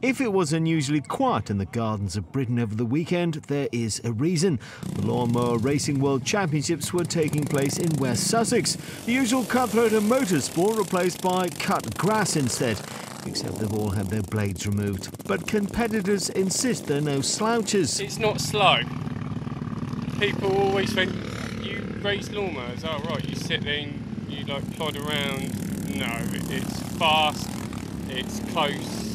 If it was unusually quiet in the gardens of Britain over the weekend, there is a reason. The Lawnmower Racing World Championships were taking place in West Sussex. The usual cutthroat and motorsport replaced by cut grass instead, except they've all had their blades removed. But competitors insist they're no slouches. It's not slow. People always think, you race lawnmowers, oh right, you sit there and you like plod around. No, it's fast, it's close.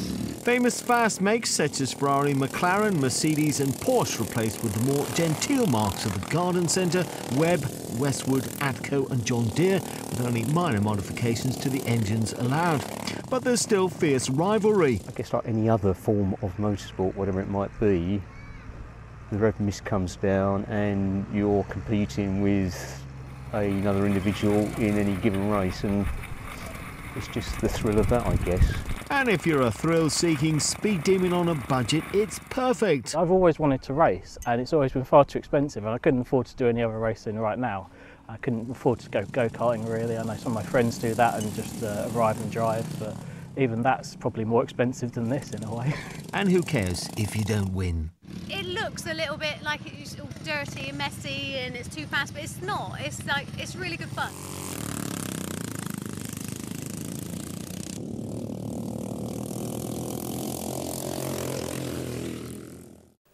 Famous fast makes such as Ferrari, McLaren, Mercedes and Porsche replaced with the more genteel marques of the garden centre, Webb, Westwood, Adco and John Deere, with only minor modifications to the engines allowed. But there's still fierce rivalry. I guess like any other form of motorsport, whatever it might be, the red mist comes down and you're competing with another individual in any given race, and it's just the thrill of that, I guess. And if you're a thrill-seeking speed demon on a budget, it's perfect. I've always wanted to race, and it's always been far too expensive, and I couldn't afford to do any other racing right now. I couldn't afford to go-karting, really. I know some of my friends do that and just arrive and drive, but even that's probably more expensive than this, in a way. And who cares if you don't win? It looks a little bit like it's all dirty and messy and it's too fast, but it's not. It's like, it's really good fun.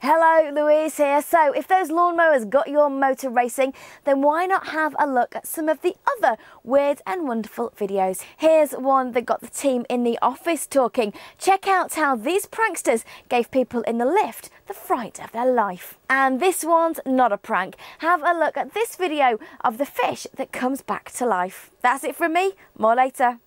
Hello, Louise here. So if those lawnmowers got your motor racing, then why not have a look at some of the other weird and wonderful videos? Here's one that got the team in the office talking. Check out how these pranksters gave people in the lift the fright of their life. And this one's not a prank. Have a look at this video of the fish that comes back to life. That's it from me. More later.